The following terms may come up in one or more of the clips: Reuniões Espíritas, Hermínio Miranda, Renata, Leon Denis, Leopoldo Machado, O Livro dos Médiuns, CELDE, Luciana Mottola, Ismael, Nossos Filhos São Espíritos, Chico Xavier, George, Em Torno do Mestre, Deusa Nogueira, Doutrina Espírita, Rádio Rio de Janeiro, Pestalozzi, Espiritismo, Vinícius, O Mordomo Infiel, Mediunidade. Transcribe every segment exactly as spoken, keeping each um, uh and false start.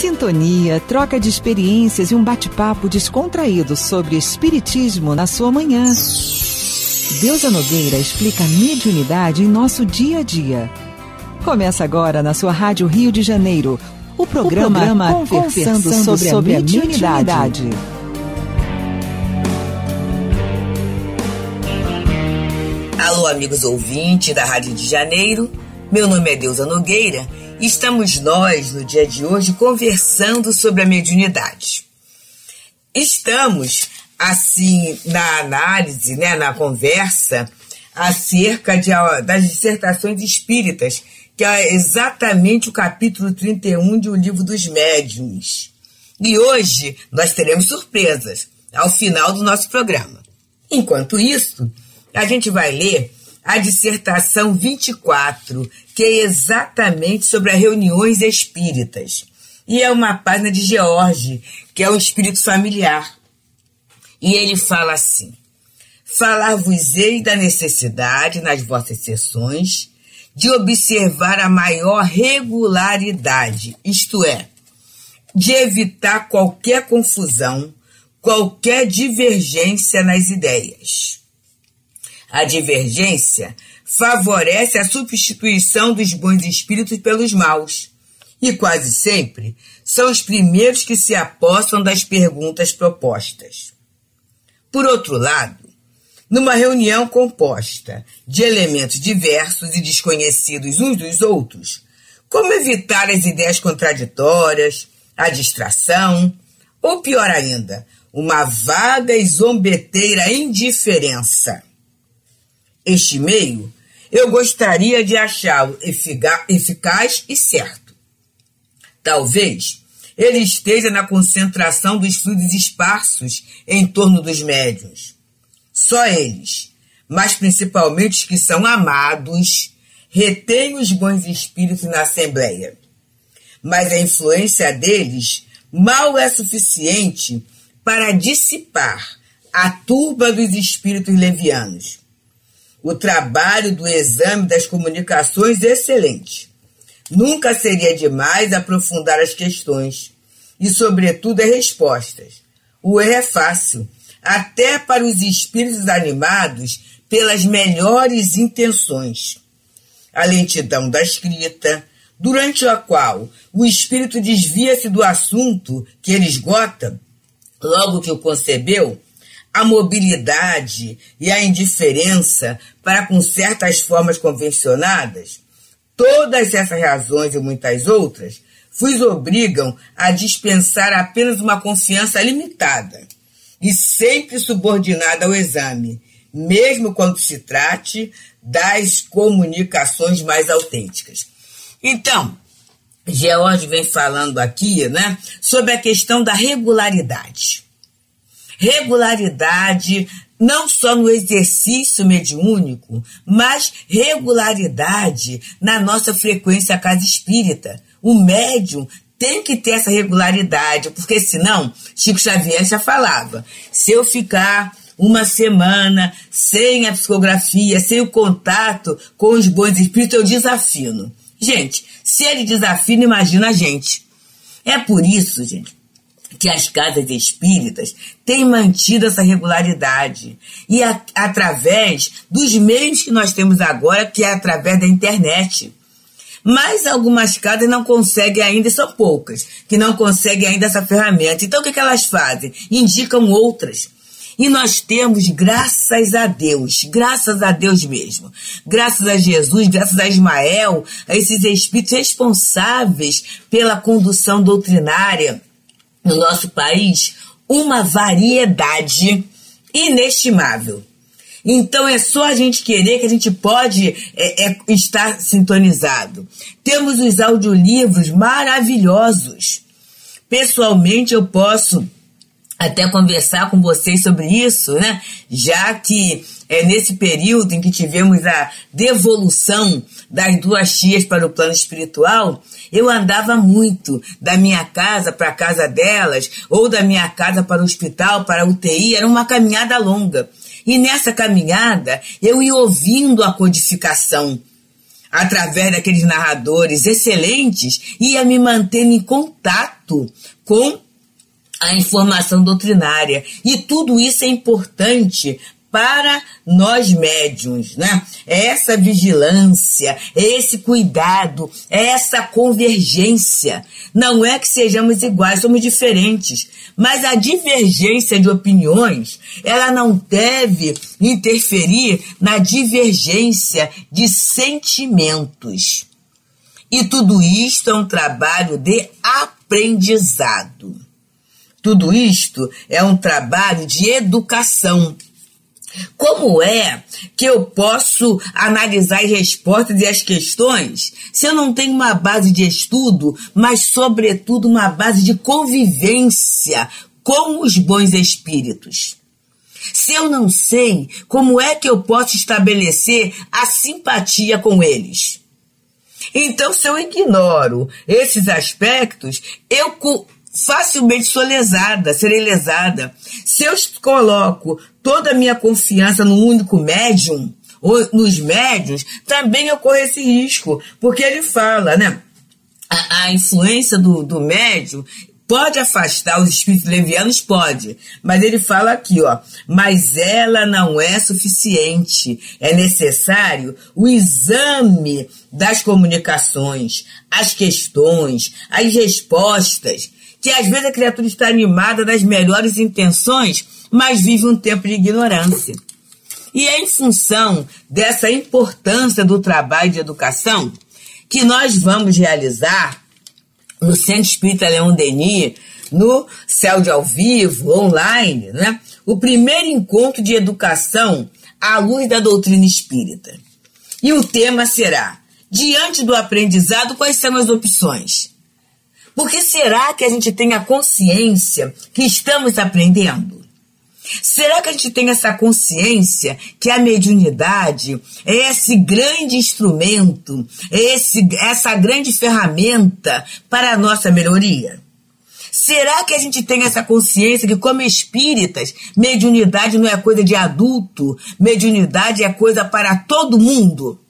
Sintonia, troca de experiências e um bate-papo descontraído sobre espiritismo na sua manhã. Deusa Nogueira explica a mediunidade em nosso dia a dia. Começa agora na sua Rádio Rio de Janeiro, o programa, o programa Conversando, Conversando sobre, sobre a Mediunidade. Alô, amigos ouvintes da Rádio de Janeiro, meu nome é Deusa Nogueira e estamos nós, no dia de hoje, conversando sobre a mediunidade. Estamos, assim, na análise, né, na conversa, acerca de, das dissertações espíritas, que é exatamente o capítulo trinta e um de O Livro dos Médiuns. E hoje nós teremos surpresas ao final do nosso programa. Enquanto isso, a gente vai ler a dissertação vinte e quatro, que é exatamente sobre as reuniões espíritas. E é uma página de George, que é um espírito familiar. E ele fala assim: falar-vos-ei da necessidade, nas vossas sessões, de observar a maior regularidade, isto é, de evitar qualquer confusão, qualquer divergência nas ideias. A divergência favorece a substituição dos bons espíritos pelos maus, e quase sempre são os primeiros que se apossam das perguntas propostas. Por outro lado, numa reunião composta de elementos diversos e desconhecidos uns dos outros, como evitar as ideias contraditórias, a distração, ou pior ainda, uma vaga e zombeteira indiferença? Este meio eu gostaria de achá-lo eficaz e certo. Talvez ele esteja na concentração dos fluidos esparsos em torno dos médiuns. Só eles, mas principalmente os que são amados, retêm os bons espíritos na Assembleia. Mas a influência deles mal é suficiente para dissipar a turba dos espíritos levianos. O trabalho do exame das comunicações é excelente. Nunca seria demais aprofundar as questões e, sobretudo, as respostas. O erro é fácil, até para os espíritos animados pelas melhores intenções. A lentidão da escrita, durante a qual o espírito desvia-se do assunto que ele esgota, logo que o concebeu, a mobilidade e a indiferença para com certas formas convencionadas, todas essas razões e muitas outras, nos obrigam a dispensar apenas uma confiança limitada e sempre subordinada ao exame, mesmo quando se trate das comunicações mais autênticas. Então, George vem falando aqui, né, sobre a questão da regularidade. Regularidade não só no exercício mediúnico, mas regularidade na nossa frequência à casa espírita. O médium tem que ter essa regularidade, porque senão, Chico Xavier já falava, se eu ficar uma semana sem a psicografia, sem o contato com os bons espíritos, eu desafino. Gente, se ele desafina, imagina a gente. É por isso, gente, que as casas espíritas têm mantido essa regularidade. E a, através dos meios que nós temos agora, que é através da internet. Mas algumas casas não conseguem ainda, são poucas, que não conseguem ainda essa ferramenta. Então, o que, que elas fazem? Indicam outras. E nós temos, graças a Deus, graças a Deus mesmo, graças a Jesus, graças a Ismael, a esses espíritos responsáveis pela condução doutrinária no nosso país, uma variedade inestimável. Então é só a gente querer que a gente pode é, é, estar sintonizado. Temos os audiolivros maravilhosos. Pessoalmente eu posso até conversar com vocês sobre isso, né? Já que é nesse período em que tivemos a devolução das duas tias para o plano espiritual, eu andava muito da minha casa para a casa delas, ou da minha casa para o hospital, para a U T I, era uma caminhada longa. E nessa caminhada, eu ia ouvindo a codificação, através daqueles narradores excelentes, ia me mantendo em contato com a informação doutrinária. E tudo isso é importante para nós médiuns, né? Essa vigilância, esse cuidado, essa convergência. Não é que sejamos iguais, somos diferentes, mas a divergência de opiniões, ela não deve interferir na divergência de sentimentos. E tudo isto é um trabalho de aprendizado. Tudo isto é um trabalho de educação. Como é que eu posso analisar as respostas e as questões se eu não tenho uma base de estudo, mas, sobretudo, uma base de convivência com os bons espíritos? Se eu não sei, como é que eu posso estabelecer a simpatia com eles? Então, se eu ignoro esses aspectos, eu facilmente sou lesada, serei lesada. Se eu coloco toda a minha confiança no único médium, ou nos médiuns, também eu corro esse risco, porque ele fala, né? A, a influência do, do médium pode afastar os espíritos levianos, pode, mas ele fala aqui, ó, mas ela não é suficiente, é necessário o exame das comunicações, as questões, as respostas, que às vezes a criatura está animada das melhores intenções, mas vive um tempo de ignorância. E é em função dessa importância do trabalho de educação que nós vamos realizar no Centro Espírita Leon Denis, no CELDE ao vivo, online, né? O primeiro encontro de educação à luz da doutrina espírita. E o tema será: diante do aprendizado, quais são as opções? Porque será que a gente tem a consciência que estamos aprendendo? Será que a gente tem essa consciência que a mediunidade é esse grande instrumento, é esse, essa grande ferramenta para a nossa melhoria? Será que a gente tem essa consciência que, como espíritas, mediunidade não é coisa de adulto, mediunidade é coisa para todo mundo?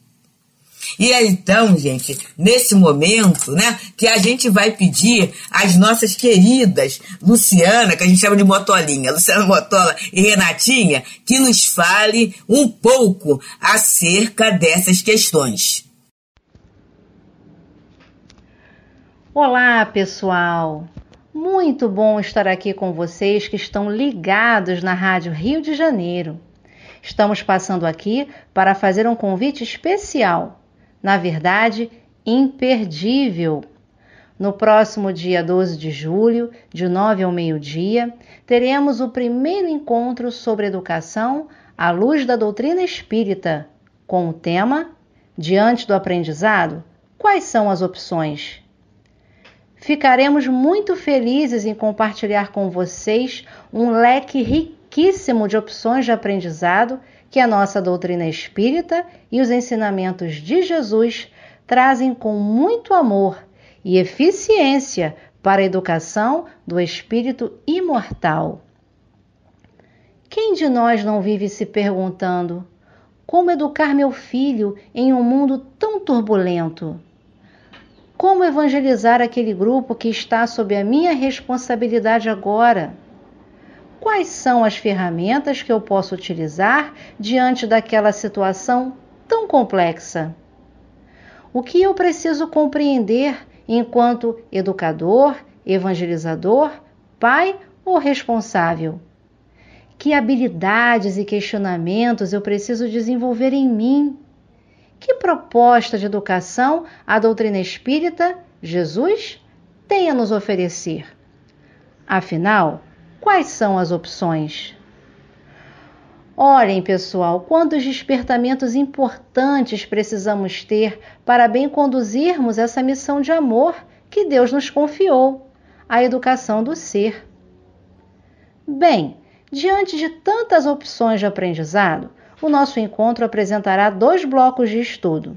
E aí, então, gente, nesse momento, né, que a gente vai pedir às nossas queridas Luciana, que a gente chama de Mottolinha, Luciana Mottola e Renatinha, que nos fale um pouco acerca dessas questões. Olá, pessoal! Muito bom estar aqui com vocês que estão ligados na Rádio Rio de Janeiro. Estamos passando aqui para fazer um convite especial. Na verdade, imperdível. No próximo dia doze de julho, de nove ao meio-dia, teremos o primeiro encontro sobre educação à luz da doutrina espírita, com o tema: diante do aprendizado, quais são as opções? Ficaremos muito felizes em compartilhar com vocês um leque riquíssimo de opções de aprendizado que a nossa doutrina espírita e os ensinamentos de Jesus trazem com muito amor e eficiência para a educação do espírito imortal. Quem de nós não vive se perguntando: como educar meu filho em um mundo tão turbulento? Como evangelizar aquele grupo que está sob a minha responsabilidade agora? Quais são as ferramentas que eu posso utilizar diante daquela situação tão complexa? O que eu preciso compreender enquanto educador, evangelizador, pai ou responsável? Que habilidades e questionamentos eu preciso desenvolver em mim? Que proposta de educação a doutrina espírita, Jesus, tem a nos oferecer? Afinal, quais são as opções? Olhem, pessoal, quantos despertamentos importantes precisamos ter para bem conduzirmos essa missão de amor que Deus nos confiou, a educação do ser. Bem, diante de tantas opções de aprendizado, o nosso encontro apresentará dois blocos de estudo.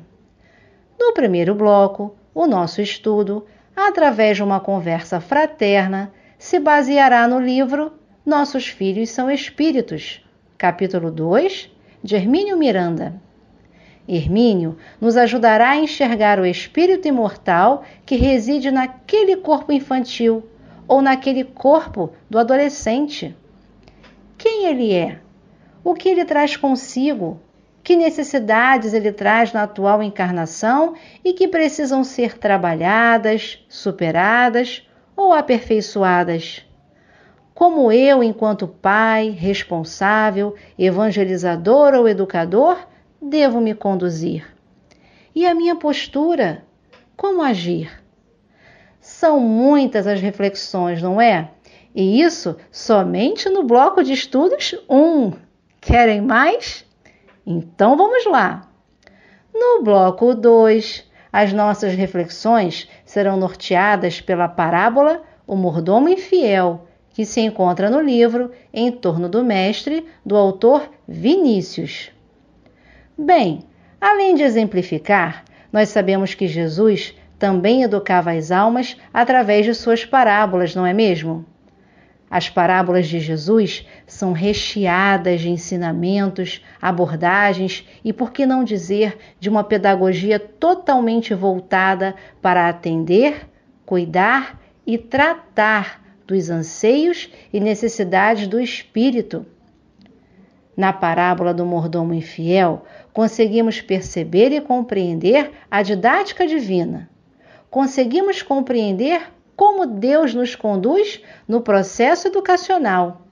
No primeiro bloco, o nosso estudo, através de uma conversa fraterna, se baseará no livro Nossos Filhos São Espíritos, capítulo dois, de Hermínio Miranda. Hermínio nos ajudará a enxergar o espírito imortal que reside naquele corpo infantil ou naquele corpo do adolescente. Quem ele é? O que ele traz consigo? Que necessidades ele traz na atual encarnação e que precisam ser trabalhadas, superadas ou aperfeiçoadas? Como eu, enquanto pai, responsável, evangelizador ou educador, devo me conduzir? E a minha postura? Como agir? São muitas as reflexões, não é? E isso somente no bloco de estudos um. Querem mais? Então vamos lá! No bloco dois, as nossas reflexões serão norteadas pela parábola O Mordomo Infiel, que se encontra no livro Em Torno do Mestre, do autor Vinícius. Bem, além de exemplificar, nós sabemos que Jesus também educava as almas através de suas parábolas, não é mesmo? As parábolas de Jesus são recheadas de ensinamentos, abordagens e, por que não dizer, de uma pedagogia totalmente voltada para atender, cuidar e tratar dos anseios e necessidades do espírito. Na parábola do mordomo infiel, conseguimos perceber e compreender a didática divina. Conseguimos compreender como Deus nos conduz no processo educacional.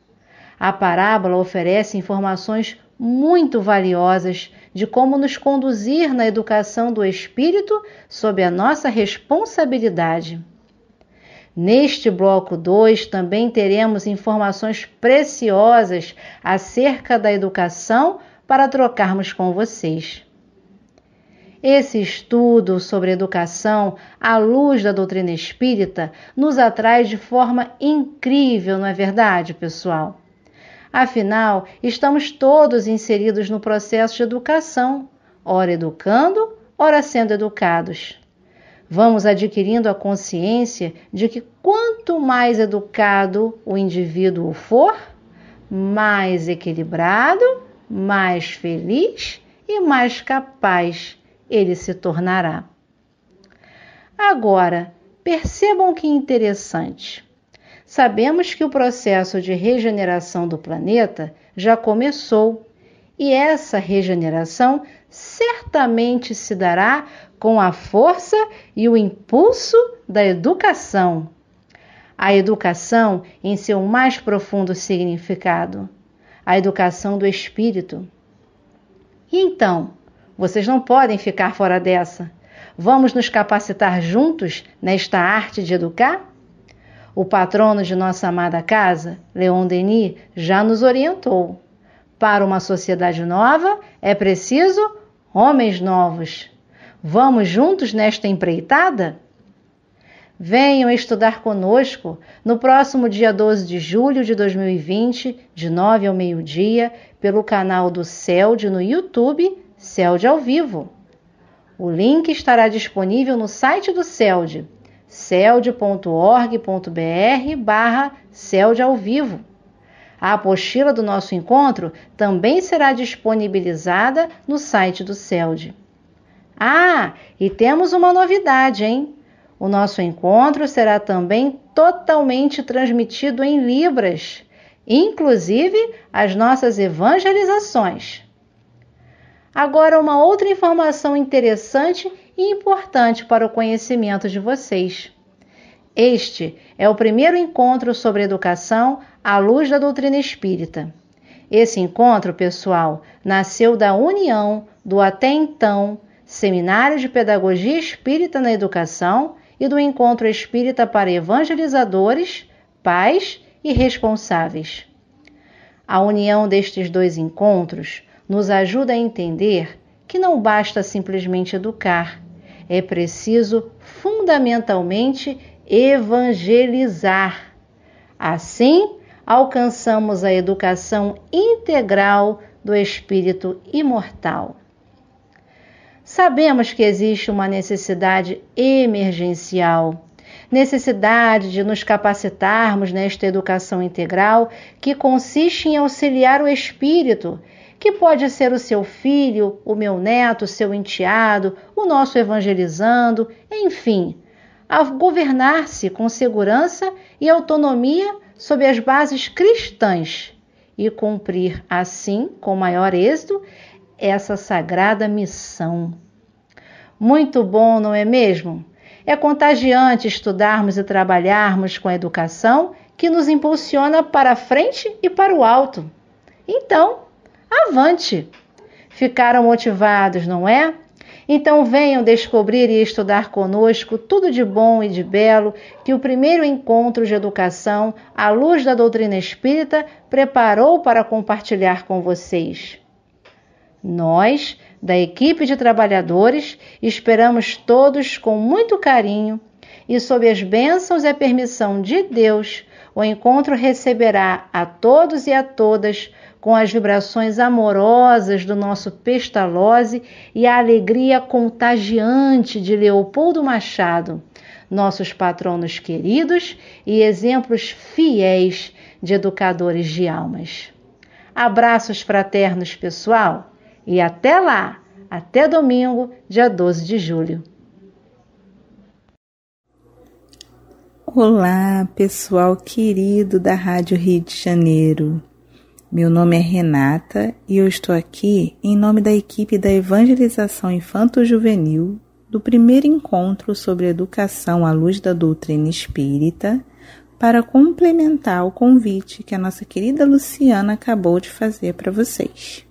A parábola oferece informações muito valiosas de como nos conduzir na educação do espírito sob a nossa responsabilidade. Neste bloco dois também teremos informações preciosas acerca da educação para trocarmos com vocês. Esse estudo sobre educação à luz da doutrina espírita nos atrai de forma incrível, não é verdade, pessoal? Afinal, estamos todos inseridos no processo de educação, ora educando, ora sendo educados. Vamos adquirindo a consciência de que quanto mais educado o indivíduo for, mais equilibrado, mais feliz e mais capaz ele se tornará. Agora, percebam que interessante. Sabemos que o processo de regeneração do planeta já começou e essa regeneração certamente se dará com a força e o impulso da educação. A educação em seu mais profundo significado, a educação do espírito. E então, vocês não podem ficar fora dessa. Vamos nos capacitar juntos nesta arte de educar? O patrono de nossa amada casa, Leon Denis, já nos orientou. Para uma sociedade nova, é preciso homens novos. Vamos juntos nesta empreitada? Venham estudar conosco no próximo dia doze de julho de dois mil e vinte, de nove ao meio-dia, pelo canal do CELDE no YouTube, CELDE ao vivo. O link estará disponível no site do CELDE, celde.org.br barra CELDE ao vivo. A apostila do nosso encontro também será disponibilizada no site do CELDE. Ah, e temos uma novidade, hein? O nosso encontro será também totalmente transmitido em Libras, inclusive as nossas evangelizações. Agora, uma outra informação interessante e importante para o conhecimento de vocês. Este é o primeiro encontro sobre educação à luz da doutrina espírita. Esse encontro, pessoal, nasceu da união do até então Seminário de Pedagogia Espírita na Educação e do Encontro Espírita para Evangelizadores, Pais e Responsáveis. A união destes dois encontros nos ajuda a entender que não basta simplesmente educar, é preciso fundamentalmente evangelizar. Assim, alcançamos a educação integral do espírito imortal. Sabemos que existe uma necessidade emergencial, necessidade de nos capacitarmos nesta educação integral que consiste em auxiliar o espírito, que pode ser o seu filho, o meu neto, o seu enteado, o nosso evangelizando, enfim, a governar-se com segurança e autonomia sob as bases cristãs e cumprir, assim, com maior êxito, essa sagrada missão. Muito bom, não é mesmo? É contagiante estudarmos e trabalharmos com a educação que nos impulsiona para a frente e para o alto. Então, avante! Ficaram motivados, não é? Então venham descobrir e estudar conosco tudo de bom e de belo que o primeiro encontro de educação à luz da doutrina espírita preparou para compartilhar com vocês. Nós, da equipe de trabalhadores, esperamos todos com muito carinho e, sob as bênçãos e a permissão de Deus, o encontro receberá a todos e a todas com as vibrações amorosas do nosso Pestalozzi e a alegria contagiante de Leopoldo Machado, nossos patronos queridos e exemplos fiéis de educadores de almas. Abraços fraternos, pessoal, e até lá, até domingo, dia doze de julho. Olá, pessoal querido da Rádio Rio de Janeiro. Meu nome é Renata e eu estou aqui em nome da equipe da Evangelização Infanto-Juvenil do primeiro encontro sobre educação à luz da doutrina espírita para complementar o convite que a nossa querida Luciana acabou de fazer para vocês.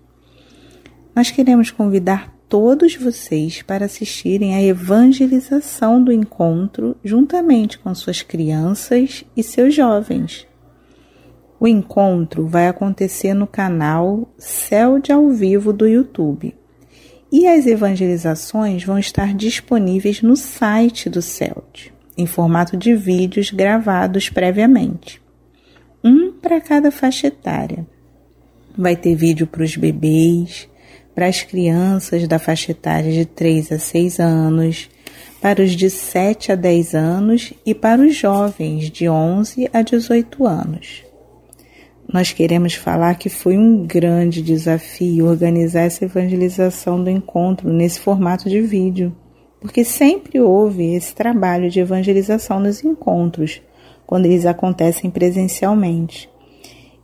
Nós queremos convidar todos vocês para assistirem à evangelização do encontro juntamente com suas crianças e seus jovens. O encontro vai acontecer no canal CELDE ao vivo do YouTube e as evangelizações vão estar disponíveis no site do CELDE, em formato de vídeos gravados previamente, um para cada faixa etária. Vai ter vídeo para os bebês, para as crianças da faixa etária de três a seis anos, para os de sete a dez anos e para os jovens de onze a dezoito anos. Nós queremos falar que foi um grande desafio organizar essa evangelização do encontro nesse formato de vídeo, porque sempre houve esse trabalho de evangelização nos encontros, quando eles acontecem presencialmente.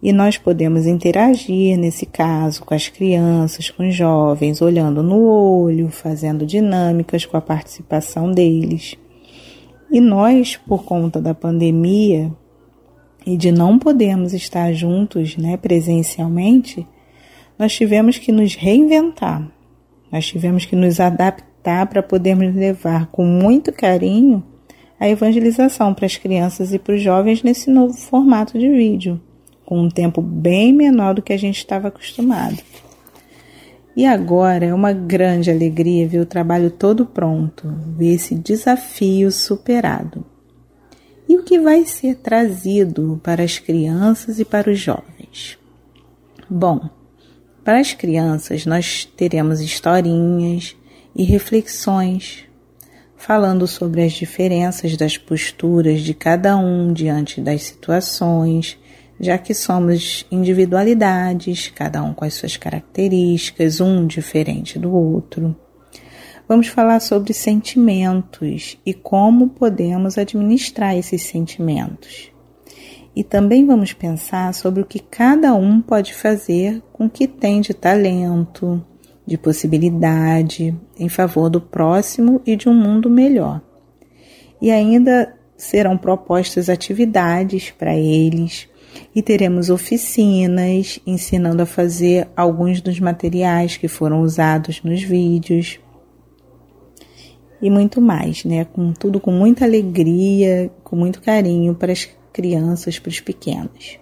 E nós podemos interagir, nesse caso, com as crianças, com os jovens, olhando no olho, fazendo dinâmicas com a participação deles. E nós, por conta da pandemia e de não podermos estar juntos, né, presencialmente, nós tivemos que nos reinventar. Nós tivemos que nos adaptar para podermos levar com muito carinho a evangelização para as crianças e para os jovens nesse novo formato de vídeo, com um tempo bem menor do que a gente estava acostumado. E agora é uma grande alegria ver o trabalho todo pronto, ver esse desafio superado. E o que vai ser trazido para as crianças e para os jovens? Bom, para as crianças nós teremos historinhas e reflexões, falando sobre as diferenças das posturas de cada um diante das situações, já que somos individualidades, cada um com as suas características, um diferente do outro. Vamos falar sobre sentimentos e como podemos administrar esses sentimentos. E também vamos pensar sobre o que cada um pode fazer com o que tem de talento, de possibilidade, em favor do próximo e de um mundo melhor. E ainda serão propostas atividades para eles, e teremos oficinas ensinando a fazer alguns dos materiais que foram usados nos vídeos e muito mais, né? Com tudo com muita alegria, com muito carinho para as crianças, para os pequenos.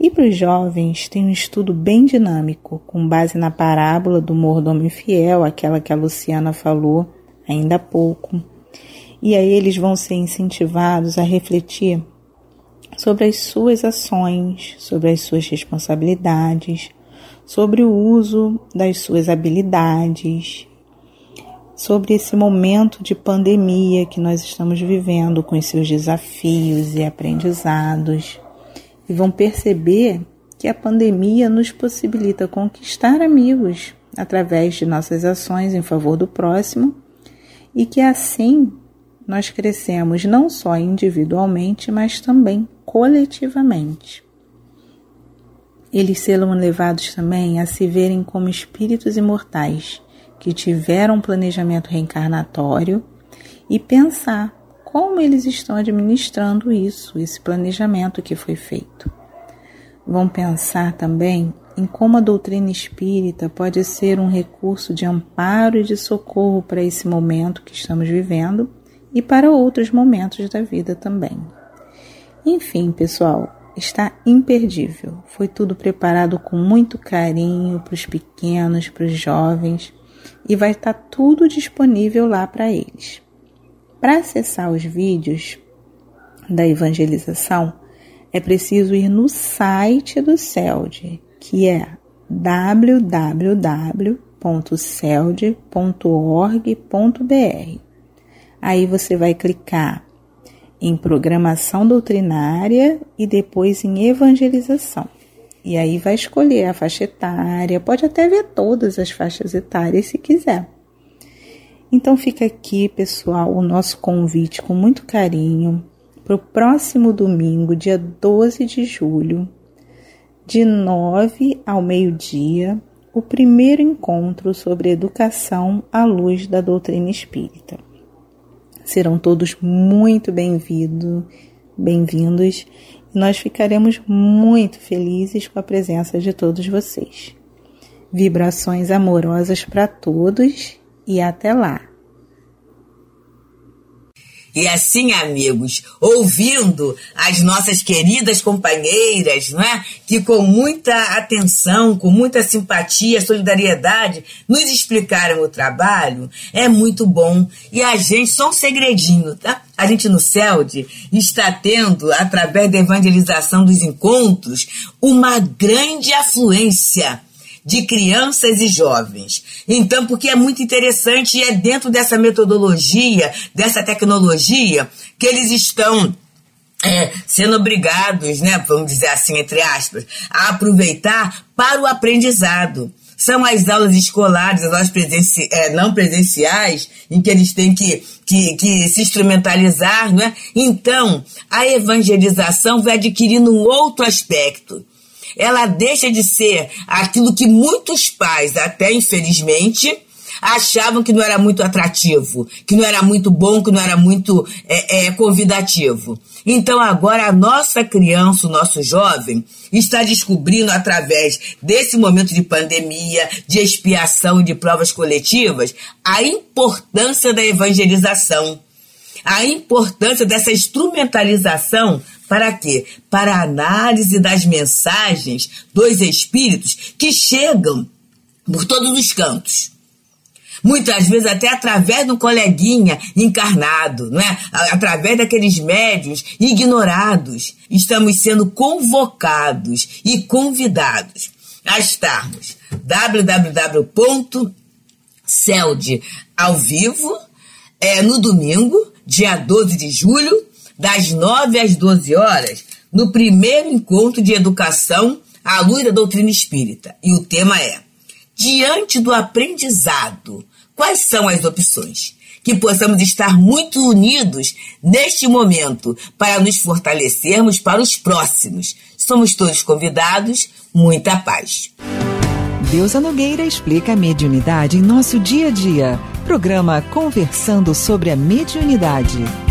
E para os jovens tem um estudo bem dinâmico, com base na parábola do mordomo infiel, aquela que a Luciana falou ainda há pouco. E aí eles vão ser incentivados a refletir sobre as suas ações, sobre as suas responsabilidades, sobre o uso das suas habilidades, sobre esse momento de pandemia que nós estamos vivendo, com os seus desafios e aprendizados, e vão perceber que a pandemia nos possibilita conquistar amigos através de nossas ações em favor do próximo e que assim nós crescemos não só individualmente, mas também coletivamente. Eles serão levados também a se verem como espíritos imortais que tiveram um planejamento reencarnatório e pensar como eles estão administrando isso, esse planejamento que foi feito. Vão pensar também em como a doutrina espírita pode ser um recurso de amparo e de socorro para esse momento que estamos vivendo e para outros momentos da vida também. Enfim, pessoal, está imperdível. Foi tudo preparado com muito carinho para os pequenos, para os jovens, e vai estar tudo disponível lá para eles. Para acessar os vídeos da evangelização, é preciso ir no site do CELDE, que é w w w ponto celde ponto org ponto b r. Aí você vai clicar em Programação Doutrinária e depois em Evangelização. E aí vai escolher a faixa etária, pode até ver todas as faixas etárias se quiser. Então fica aqui, pessoal, o nosso convite com muito carinho para o próximo domingo, dia doze de julho, de nove ao meio-dia, o primeiro encontro sobre educação à luz da doutrina espírita. Serão todos muito bem-vindos, bem-vindos, e nós ficaremos muito felizes com a presença de todos vocês. Vibrações amorosas para todos e até lá! E assim, amigos, ouvindo as nossas queridas companheiras, não é? Que com muita atenção, com muita simpatia, solidariedade, nos explicaram o trabalho, é muito bom. E a gente, só um segredinho, tá? A gente no CELDE está tendo, através da evangelização dos encontros, uma grande afluência de crianças e jovens. Então, porque é muito interessante e é dentro dessa metodologia, dessa tecnologia, que eles estão é, sendo obrigados, né, vamos dizer assim, entre aspas, a aproveitar para o aprendizado. São as aulas escolares, as aulas presenci, é, não presenciais, em que eles têm que, que, que se instrumentalizar, né? Então, a evangelização vai adquirindo um outro aspecto. Ela deixa de ser aquilo que muitos pais, até infelizmente, achavam que não era muito atrativo, que não era muito bom, que não era muito é, é, convidativo. Então agora a nossa criança, o nosso jovem, está descobrindo através desse momento de pandemia, de expiação e de provas coletivas, a importância da evangelização, a importância dessa instrumentalização. Para quê? Para a análise das mensagens dos espíritos que chegam por todos os cantos. Muitas vezes até através do coleguinha encarnado, não é? Através daqueles médiuns ignorados. Estamos sendo convocados e convidados a estarmos w w w ponto celde ao vivo, é, no domingo, dia doze de julho, das nove às doze horas, no primeiro encontro de educação à luz da doutrina espírita. E o tema é: diante do aprendizado, quais são as opções? Que possamos estar muito unidos neste momento para nos fortalecermos para os próximos. Somos todos convidados, muita paz. Deusa Nogueira explica a mediunidade em nosso dia a dia. Programa Conversando sobre a Mediunidade.